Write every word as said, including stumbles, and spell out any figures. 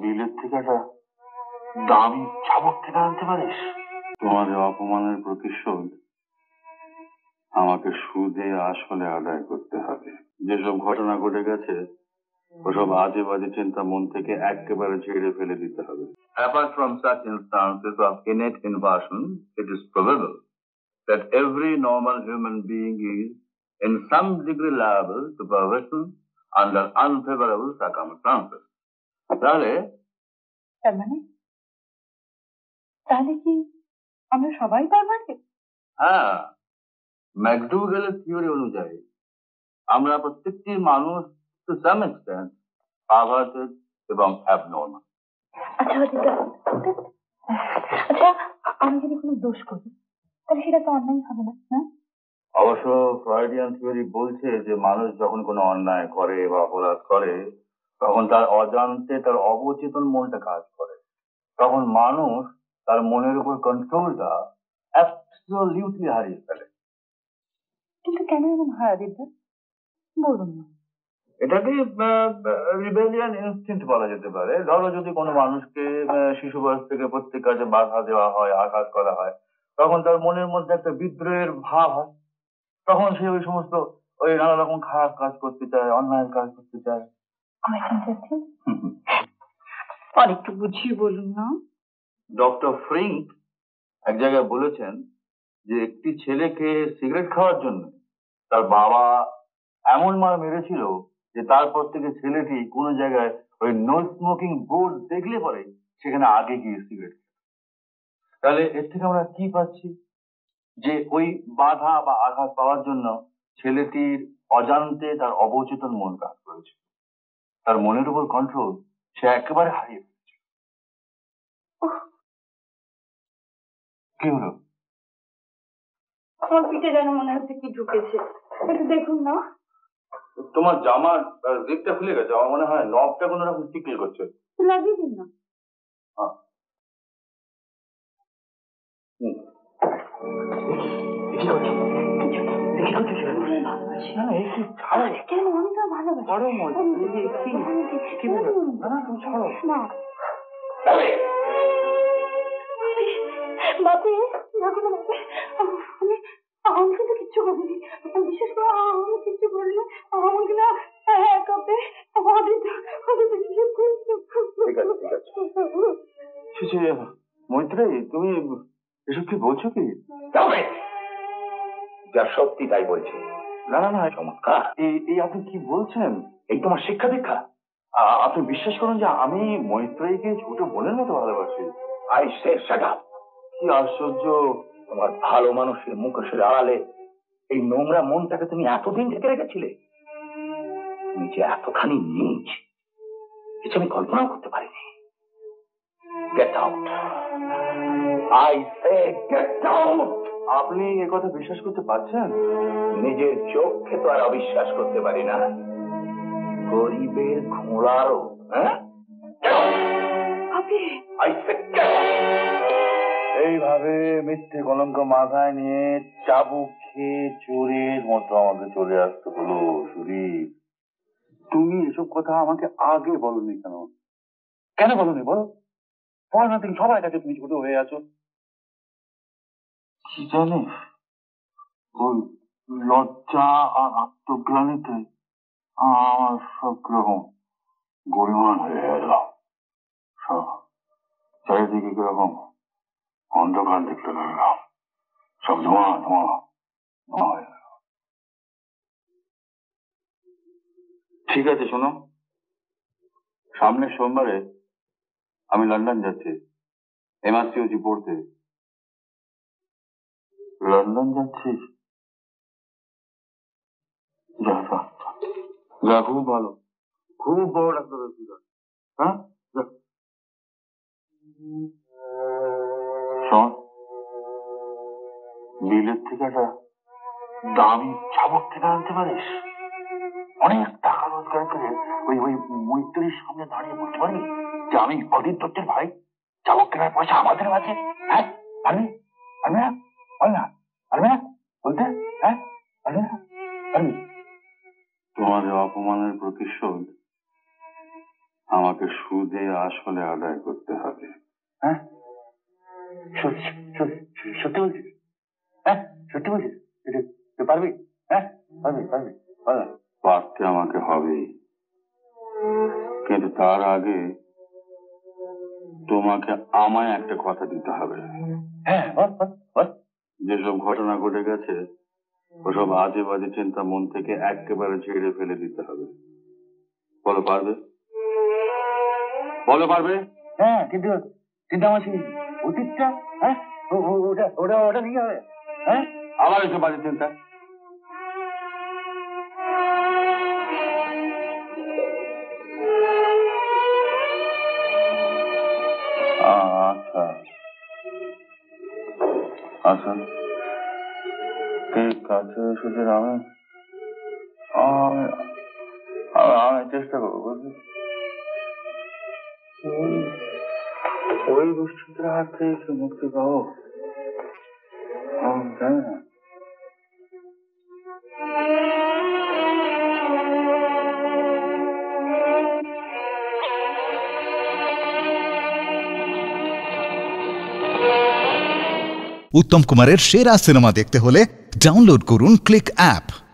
বিলের থেকে একটা দামি চাবুক থেকে আনতে পারিস। তোমাদের অপমানের প্রতিশোধ আমাকে সুদে আসলে আদায় করতে হবে। যেসব ঘটনা ঘটে গেছে ওসব আজে বাজে চিন্তা মন থেকে একেবারে ঝেড়ে ফেলে দিতে হবে। Apart from such instances of innate inversion, it is probable that every normal human being is in some degree liable to perversion under unfavorable circumstances. তাহলে মানে তাহলে কি আমরা সবাই পারবো? হ্যাঁ, ম্যাকডুগালের থিওরি অনুযায়ী আমরা প্রত্যেকটি মানুষ to some extent perverted এবং abnormal. আচ্ছা আচ্ছা আমি যদি কোনো দোষ করি তাহলে সেটা তো অন্যায় হবে না? অবশ্য ফ্রয়েডিয়ান থিওরি বলছে যে মানুষ যখন কোনো অন্যায় করে বা অপরাধ করে তখন তার অজান্তে তার অবচেতন মনটা কাজ করে, তখন মানুষ তার মনের উপর কন্ট্রোলটা অ্যাবসলিউটলি হারিয়ে ফেলে। কিন্তু কেন এমন হারা দিতে বলুন না, এটাকে রিবেলিয়ান ইনস্টিংক্ট বলা যেতে পারে। ধরো যদি কোনো মানুষকে শিশু বয়স থেকে প্রত্যেক কাজে বাধা দেওয়া হয়, আঘাত করা হয়, তখন তার মনের মধ্যে একটা বিদ্রোহের ভাব হয়, তখন সে ওই সমস্ত ওই নানা রকম খারাপ কাজ করতে চায়, অন্যায় কাজ করতে চায়। আরেকটু বুঝিয়ে বলুন না। ডক্টর ফ্রিঙ্ক এক জায়গায় বলেছেন যে একটি ছেলেকে সিগারেট খাওয়ার জন্য তার বাবা এমন মার মেরেছিল যে তারপর থেকে ছেলেটি কোনো জায়গায় ওই নো স্মোকিং বোর্ড দেখলে পরে সেখানে আগে গিয়ে সিগারেট। তাহলে এর থেকে আমরা কি পাচ্ছি যে ওই বাধা বা আঘাত পাওয়ার জন্য ছেলেটির অজান্তে তার অবচেতন মন কাজ করেছে, তার মনের উপর কন্ট্রোল সে একেবারে হারিয়ে ফেলেছে। কি হলো? আমার পিঠে যেন মনে হচ্ছে কি ঢুকেছে, একটু দেখুন না। তোমার জামার জিপটা খুলে গেছে, আমার মনে হয় নবটা কোনো রকম চিকল করছে। লাগিয়ে দিন না। কেন আমি তো ভালোবাসি, আমি কিন্তু কিচ্ছু করিনি। বিশেষ করে আমি কিচ্ছু করিনি, আমাকে না একাতে মৈত্রী তুমি এসব কি বলছো? কি যা সত্যি তাই বলছি। না না না, চমৎকার। এই আপনি কি বলছেন? এই তোমার শিক্ষা দীক্ষা। আপনি বিশ্বাস করুন যে আমি মৈত্রীকে ছোট বোনের মতো ভালোবাসি। আই সে সেটা কি আশ্চর্য! তোমার ভালো মানুষের মুখোশের আড়ালে এই নোংরা মনটাকে তুমি এতদিন ঢেকে রেখেছিলে। তুমি যে এতখানি নীচ কিছু আমি কল্পনা করতে পারিনি। Get out, I say get out. আপনি এ কথা বিশ্বাস করতে পারছেন? নিজের চোখকে তো আর অবিশ্বাস করতে পারি না, গরিবের ঘোড়ারও। হ্যাঁ, এইভাবে মিথ্যে কলঙ্ক মাথায় নিয়ে চাবুক খেয়ে চোরের মতো আমাকে চলে আসতে হলো। সুদীপ, তুমি এসব কথা আমাকে আগে বলনি কেন? কেন বলনি বলো? পড়ানো থেকে সবাই কাছে তুমি ছোট হয়ে আছো। কি জানো, ওই লজ্জা আর আত্মগ্লানিতে আমার সব রকম গরিমান হয়ে গেল। সব চারিদিকে কিরকম অন্ধকার দেখতে লাগলাম, সব ধোঁয়া ধোঁয়া ধোঁয়া হয়ে গেল। ঠিক আছে শোনো, সামনের সোমবারে আমি লন্ডন যাচ্ছি এমআরসিপি পড়তে। লন্ডন যাচ্ছিস? যা যা, খুব ভালো, খুব ভালো লাগলো। হ্যাঁ, বিলের থেকে একটা দামি চাবুক থেকে আনতে পারিস? অনেক টাকা রোজগার করে ওই ওই মৈত্রীর সামনে দাঁড়িয়ে বলতে পারবি যে আমি অদিত দত্তের ভাই, চাবুক কেনার পয়সা আমাদের কাছে। হ্যাঁ, পারবি? পারবি না? তোমাদের অপমানের প্রতিশোধ আমাকে সুদে আসলে আদায় করতে হবে। হ্যাঁ, সত্যি বলছিস? হ্যাঁ, সত্যি বলছিস? পারবি? হ্যাঁ, পারবি পারবি পারতে আমাকে হবে, কিন্তু তার আগে তোমাকে আমায় একটা কথা দিতে হবে। হ্যাঁ, যেসব ঘটনা ঘটে গেছে ওসব আজে বাজে চিন্তা মন থেকে একেবারে ছেড়ে ফেলে দিতে হবে। বলো, পারবে? বলো, পারবে? হ্যাঁ, কিন্তু কিন্তু আমার সেই অতীতটা, হ্যাঁ ওটা ওটা ওটা নিয়ে হবে। হ্যাঁ, আবার এসব বাজে চিন্তা। আচ্ছা আচ্ছা, ঠিক আছে, সুতরাং আমি আমি চেষ্টা করবো, বুঝলি? ওই দুশ্চিন্তার হাত থেকে মুক্তি পাবো আমি জানি না। উত্তম কুমারের সেরা সিনেমা দেখতে হলে ডাউনলোড করুন ক্লিক অ্যাপ।